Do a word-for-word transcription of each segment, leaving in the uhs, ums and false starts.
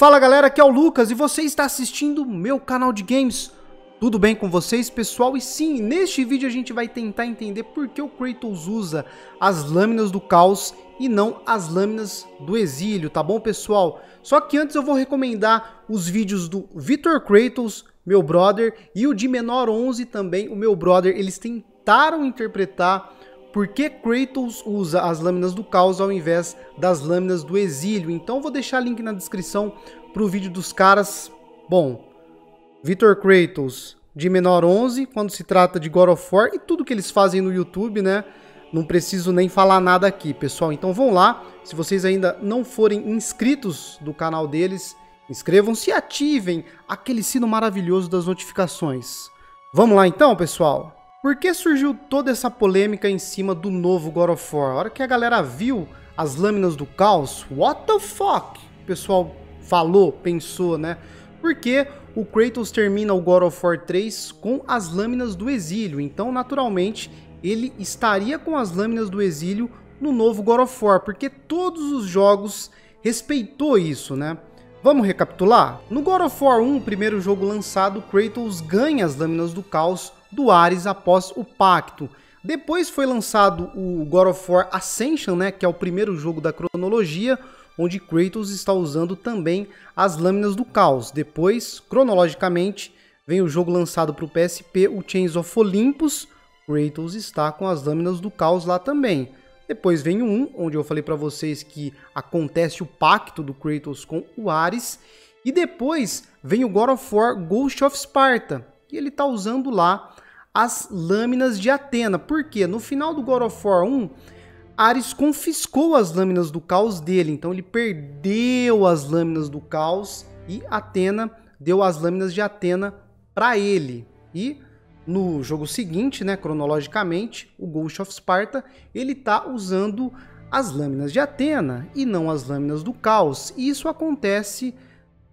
Fala galera, aqui é o Lucas e você está assistindo o meu canal de games. Tudo bem com vocês, pessoal? E sim, neste vídeo a gente vai tentar entender por que o Kratos usa as Lâminas do Caos e não as Lâminas do Exílio, tá bom, pessoal? Só que antes eu vou recomendar os vídeos do Victor Kratos, meu brother, e o de Menor onze também, o meu brother. Eles tentaram interpretar por que Kratos usa as Lâminas do Caos ao invés das Lâminas do Exílio. Então vou deixar link na descrição para o vídeo dos caras. Bom, Victor Kratos, de Menor onze, quando se trata de God of War e tudo que eles fazem no YouTube, né? Não preciso nem falar nada aqui, pessoal. Então vão lá, se vocês ainda não forem inscritos do canal deles, inscrevam-se e ativem aquele sino maravilhoso das notificações. Vamos lá então, pessoal. Por que surgiu toda essa polêmica em cima do novo God of War? A hora que a galera viu as Lâminas do Caos, what the fuck? O pessoal falou, pensou, né? Porque o Kratos termina o God of War três com as Lâminas do Exílio. Então, naturalmente, ele estaria com as Lâminas do Exílio no novo God of War, porque todos os jogos respeitou isso, né? Vamos recapitular? No God of War um, o primeiro jogo lançado, Kratos ganha as Lâminas do Caos do Ares após o pacto. Depois foi lançado o God of War Ascension, né, que é o primeiro jogo da cronologia, onde Kratos está usando também as Lâminas do Caos. Depois, cronologicamente, vem o jogo lançado para o P S P, o Chains of Olympus. Kratos está com as Lâminas do Caos lá também. Depois vem o um, onde eu falei para vocês que acontece o pacto do Kratos com o Ares. E depois vem o God of War Ghost of Sparta, e ele está usando lá as Lâminas de Atena. Porque no final do God of War um, Ares confiscou as Lâminas do Caos dele. Então ele perdeu as Lâminas do Caos e Atena deu as Lâminas de Atena para ele. E no jogo seguinte, né, cronologicamente, o Ghost of Sparta, ele está usando as Lâminas de Atena e não as Lâminas do Caos. E isso acontece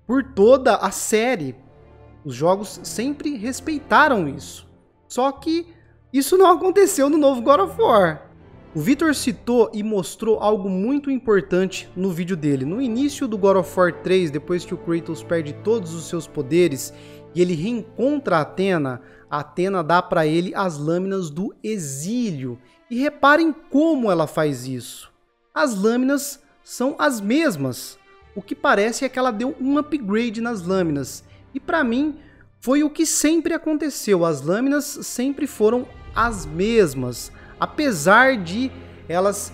por toda a série. Os jogos sempre respeitaram isso. Só que isso não aconteceu no novo God of War. O Victor citou e mostrou algo muito importante no vídeo dele. No início do God of War três, depois que o Kratos perde todos os seus poderes e ele reencontra a Atena, a Atena dá para ele as Lâminas do Exílio. E reparem como ela faz isso. As lâminas são as mesmas. O que parece é que ela deu um upgrade nas lâminas. E para mim, foi o que sempre aconteceu. As lâminas sempre foram as mesmas, apesar de elas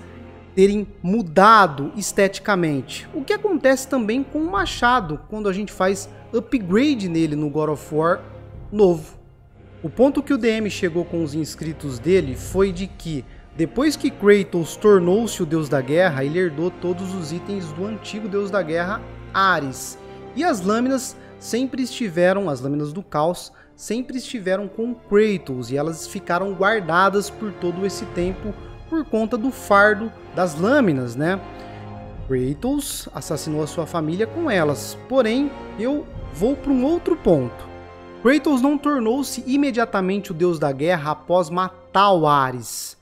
terem mudado esteticamente. O que acontece também com o machado, quando a gente faz upgrade nele no God of War novo. O ponto que o D M chegou com os inscritos dele foi de que, depois que Kratos tornou-se o deus da guerra, ele herdou todos os itens do antigo deus da guerra, Ares. E as lâminas sempre estiveram, as Lâminas do Caos, sempre estiveram com Kratos, e elas ficaram guardadas por todo esse tempo por conta do fardo das lâminas, né? Kratos assassinou a sua família com elas, porém eu vou para um outro ponto. Kratos não tornou-se imediatamente o deus da guerra após matar o Ares.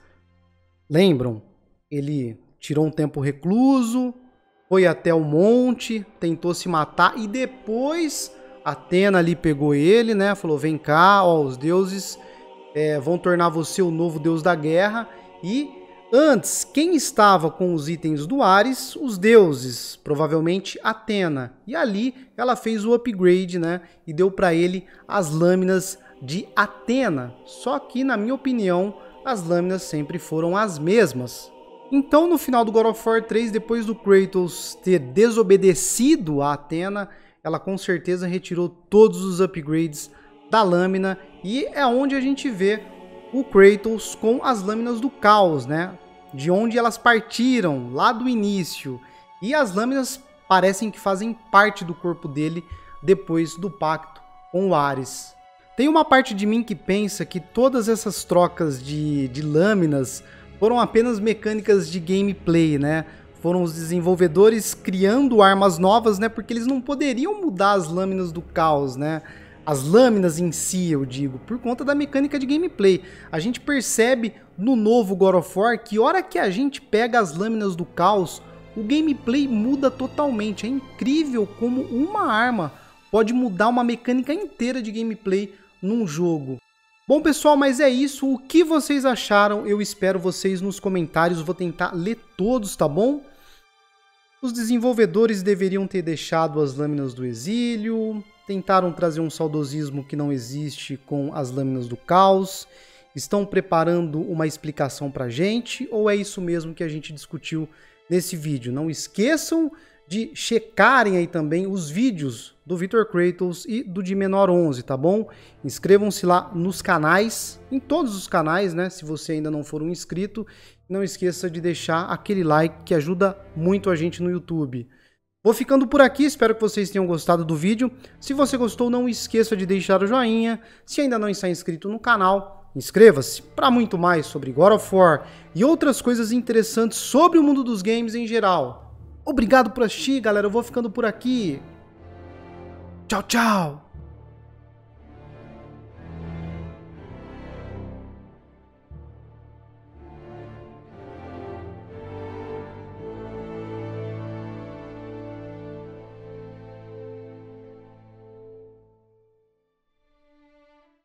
Lembram? Ele tirou um tempo recluso, foi até o monte, tentou se matar e depois Atena ali pegou ele, né? Falou, vem cá, ó, os deuses é, vão tornar você o novo deus da guerra. E antes, quem estava com os itens do Ares? Os deuses, provavelmente Atena. E ali ela fez o upgrade, né? E deu para ele as Lâminas de Atena. Só que, na minha opinião, as lâminas sempre foram as mesmas. Então, no final do God of War três, depois do Kratos ter desobedecido a Atena, ela com certeza retirou todos os upgrades da lâmina, e é onde a gente vê o Kratos com as Lâminas do Caos, né? De onde elas partiram, lá do início. E as lâminas parecem que fazem parte do corpo dele depois do pacto com o Ares. Tem uma parte de mim que pensa que todas essas trocas de, de lâminas foram apenas mecânicas de gameplay, né? Foram os desenvolvedores criando armas novas, né? Porque eles não poderiam mudar as Lâminas do Caos, né? As lâminas em si, eu digo, por conta da mecânica de gameplay. A gente percebe no novo God of War que, hora que a gente pega as Lâminas do Caos, o gameplay muda totalmente. É incrível como uma arma pode mudar uma mecânica inteira de gameplay num jogo. Bom pessoal, mas é isso. O que vocês acharam? Eu espero vocês nos comentários. Vou tentar ler todos, tá bom? Os desenvolvedores deveriam ter deixado as Lâminas do Exílio. Tentaram trazer um saudosismo que não existe com as Lâminas do Caos. Estão preparando uma explicação pra gente? Ou é isso mesmo que a gente discutiu nesse vídeo? Não esqueçam de checarem aí também os vídeos do Victor Kratos e do de Menor onze, tá bom? Inscrevam-se lá nos canais, em todos os canais, né? Se você ainda não for um inscrito, não esqueça de deixar aquele like que ajuda muito a gente no YouTube. Vou ficando por aqui, espero que vocês tenham gostado do vídeo. Se você gostou, não esqueça de deixar o joinha. Se ainda não está inscrito no canal, inscreva-se para muito mais sobre God of War e outras coisas interessantes sobre o mundo dos games em geral. Obrigado por assistir, galera. Eu vou ficando por aqui. Tchau, tchau!